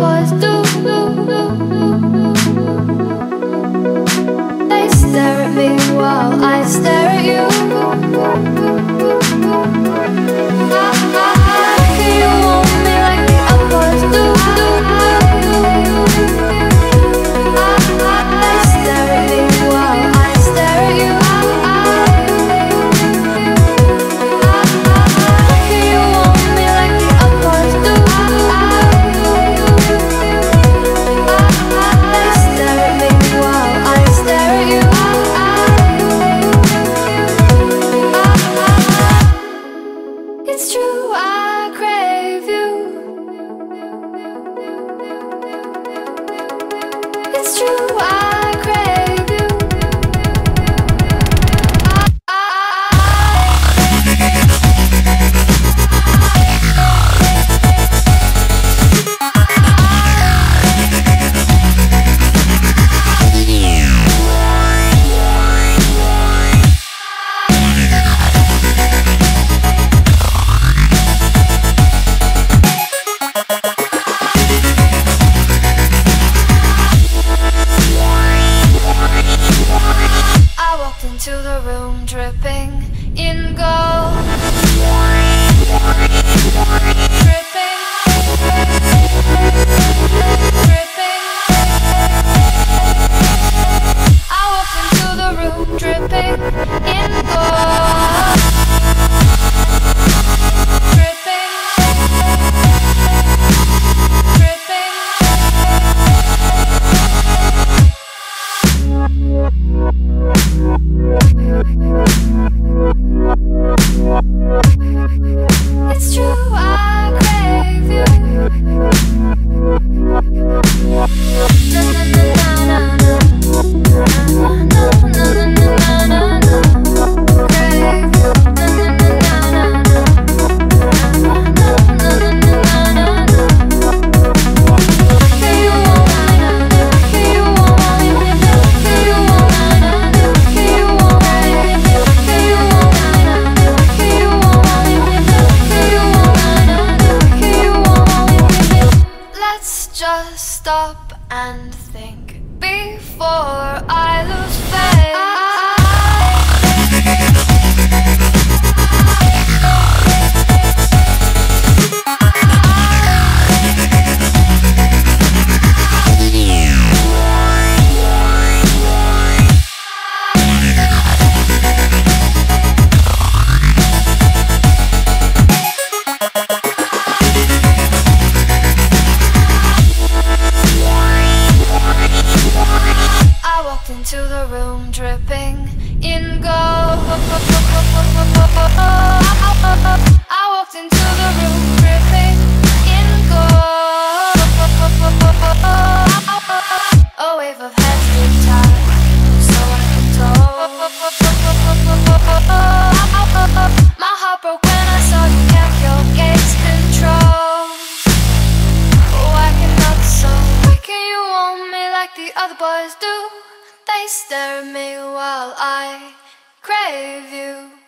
boys do. They stare at me while I stare at you. How can you want me like the other boys do? They stare at me while I stare at you. How can you want me like the other boys do? They stare at me while I stare at you. It's true, I crave you. It's true, I crave you. Into the room, dripping in gold. Dripping, dripping. I walked into the room, dripping in gold. Dripping, dripping. It's true, I crave you. No, no, no, no, no, no, no, no, no, no. Just stop and think before I lose faith. Into the room, dripping in gold. I walked into the room, dripping in gold. A wave of heads beat up, so I'm told. My heart broke when I saw you kept your gaze control. Oh, I cannot so. Why can you want me like the other boys do? They stare at me while I crave you.